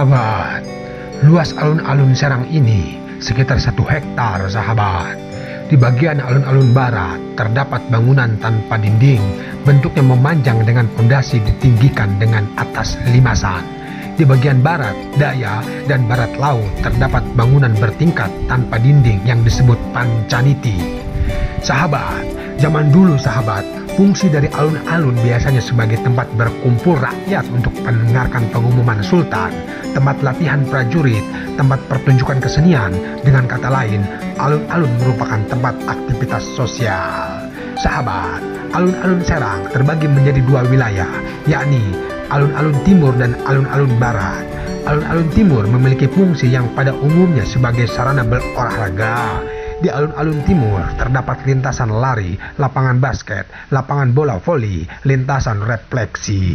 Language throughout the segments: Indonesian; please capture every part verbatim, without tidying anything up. sahabat, luas alun-alun Serang ini sekitar satu hektar, sahabat. Di bagian alun-alun barat terdapat bangunan tanpa dinding, bentuknya memanjang dengan pondasi ditinggikan dengan atas limasan. Di bagian barat daya dan barat laut terdapat bangunan bertingkat tanpa dinding yang disebut pancaniti. Sahabat, zaman dulu sahabat, fungsi dari alun-alun biasanya sebagai tempat berkumpul rakyat untuk mendengarkan pengumuman sultan, tempat latihan prajurit, tempat pertunjukan kesenian. Dengan kata lain, alun-alun merupakan tempat aktivitas sosial. Sahabat, alun-alun Serang terbagi menjadi dua wilayah, yakni alun-alun timur dan alun-alun barat. Alun-alun timur memiliki fungsi yang pada umumnya sebagai sarana berolahraga. Di alun-alun timur terdapat lintasan lari, lapangan basket, lapangan bola voli, lintasan refleksi.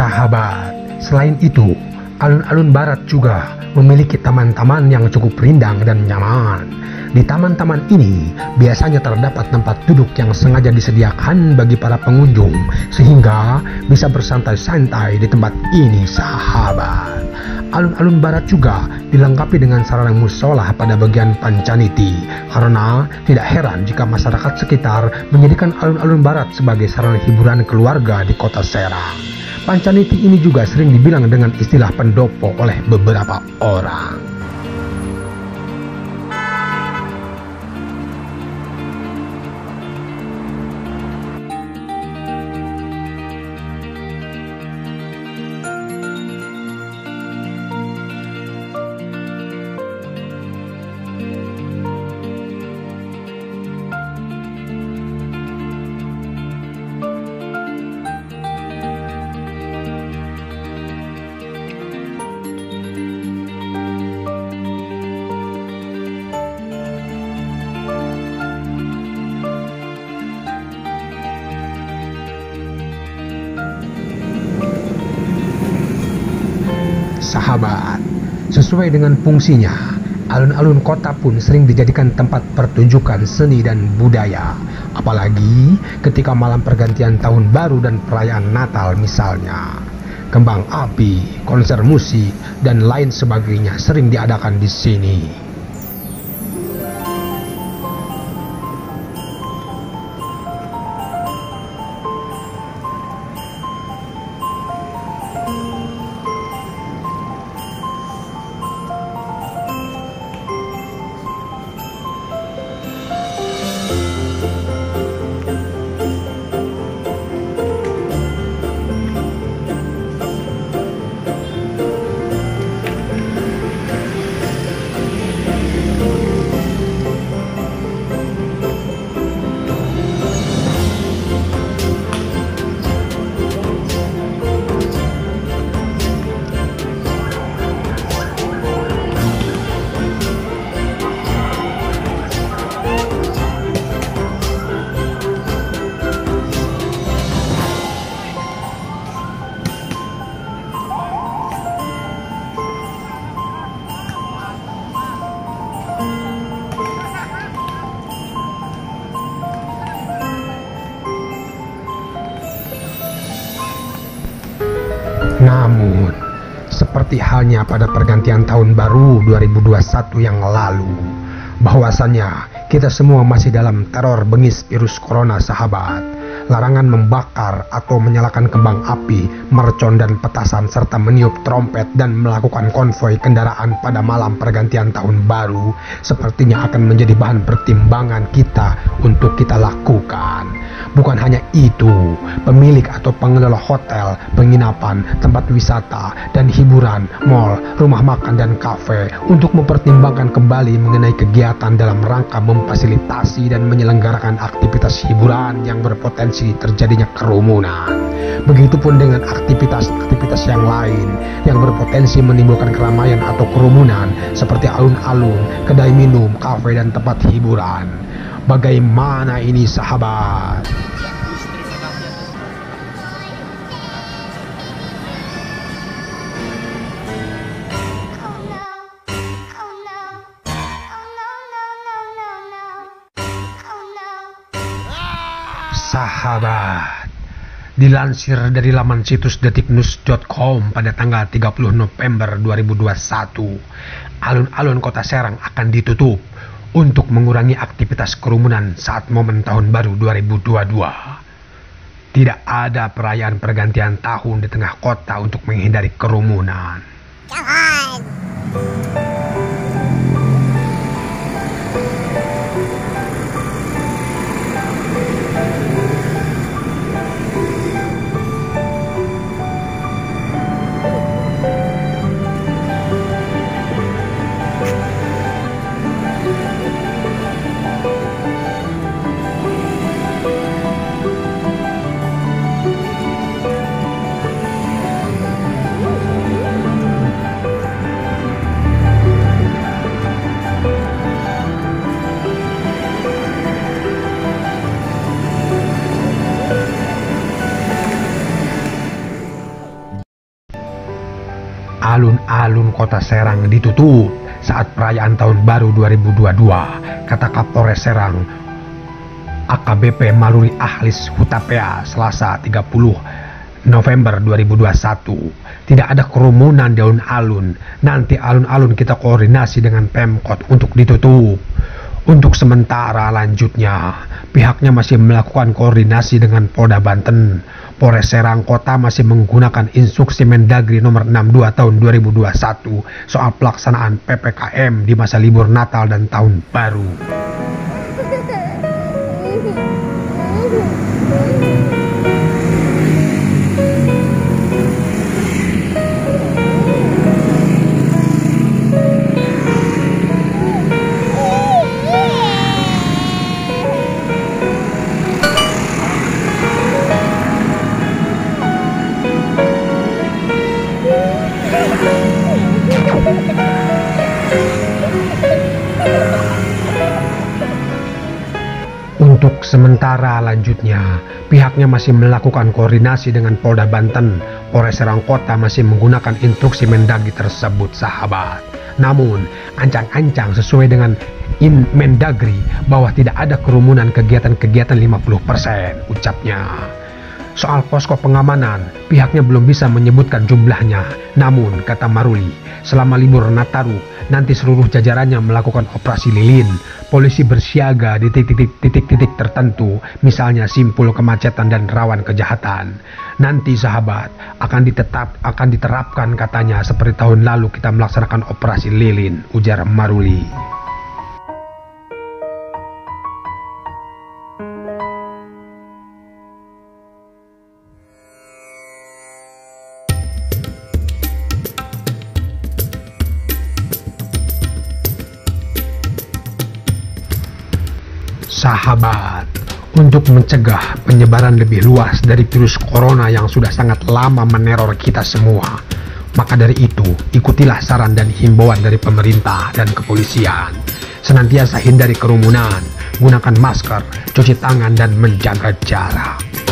Sahabat, selain itu, alun-alun barat juga memiliki taman-taman yang cukup rindang dan nyaman. Di taman-taman ini biasanya terdapat tempat duduk yang sengaja disediakan bagi para pengunjung sehingga bisa bersantai-santai di tempat ini, sahabat. Alun-alun barat juga dilengkapi dengan sarana musola pada bagian pancaniti, karena tidak heran jika masyarakat sekitar menjadikan alun-alun barat sebagai sarana hiburan keluarga di Kota Serang. Pancaniti ini juga sering dibilang dengan istilah pendopo oleh beberapa orang. Sahabat, sesuai dengan fungsinya, alun-alun kota pun sering dijadikan tempat pertunjukan seni dan budaya, apalagi ketika malam pergantian tahun baru dan perayaan Natal misalnya. Kembang api, konser musik, dan lain sebagainya sering diadakan di sini. Namun, seperti halnya pada pergantian tahun baru dua ribu dua puluh satu yang lalu, bahwasannya kita semua masih dalam teror bengis virus corona, sahabat. Larangan membakar atau menyalakan kembang api, mercon dan petasan, serta meniup trompet dan melakukan konvoi kendaraan pada malam pergantian tahun baru sepertinya akan menjadi bahan pertimbangan kita untuk kita lakukan. Bukan hanya itu, pemilik atau pengelola hotel, penginapan, tempat wisata, dan hiburan, mal, rumah makan, dan kafe untuk mempertimbangkan kembali mengenai kegiatan dalam rangka memfasilitasi dan menyelenggarakan aktivitas hiburan yang berpotensi terjadinya kerumunan. Begitupun dengan aktivitas-aktivitas yang lain yang berpotensi menimbulkan keramaian atau kerumunan seperti alun-alun, kedai minum, kafe, dan tempat hiburan. Bagaimana ini, sahabat? sahabat. Dilansir dari laman situs detik news dot com pada tanggal tiga puluh November dua ribu dua puluh satu, alun-alun Kota Serang akan ditutup untuk mengurangi aktivitas kerumunan saat momen Tahun Baru dua ribu dua puluh dua. Tidak ada perayaan pergantian tahun di tengah kota untuk menghindari kerumunan. Alun-alun Kota Serang ditutup saat perayaan Tahun Baru dua ribu dua puluh dua, kata Kapolres Serang A K B P Maruli Ahiles Hutapea Selasa tiga puluh November dua ribu dua puluh satu. Tidak ada kerumunan di alun-alun. Nanti alun-alun kita koordinasi dengan Pemkot untuk ditutup. Untuk sementara lanjutnya, pihaknya masih melakukan koordinasi dengan Polda Banten. Polres Serang Kota masih menggunakan instruksi Mendagri nomor enam puluh dua tahun dua ribu dua puluh satu soal pelaksanaan P P K M di masa libur Natal dan Tahun Baru. Untuk sementara lanjutnya, pihaknya masih melakukan koordinasi dengan Polda Banten. Polres Serang Kota masih menggunakan instruksi Mendagri tersebut, sahabat. Namun, ancang-ancang sesuai dengan in Mendagri bahwa tidak ada kerumunan kegiatan-kegiatan lima puluh persen, ucapnya. Soal posko pengamanan, pihaknya belum bisa menyebutkan jumlahnya. Namun, kata Maruli, selama libur Nataru, nanti seluruh jajarannya melakukan operasi lilin. Polisi bersiaga di titik-titik tertentu, misalnya simpul kemacetan dan rawan kejahatan. Nanti sahabat akan ditetap akan diterapkan katanya seperti tahun lalu kita melaksanakan operasi lilin, ujar Maruli. Sahabat, untuk mencegah penyebaran lebih luas dari virus corona yang sudah sangat lama meneror kita semua, maka dari itu ikutilah saran dan himbauan dari pemerintah dan kepolisian. Senantiasa hindari kerumunan, gunakan masker, cuci tangan, dan menjaga jarak.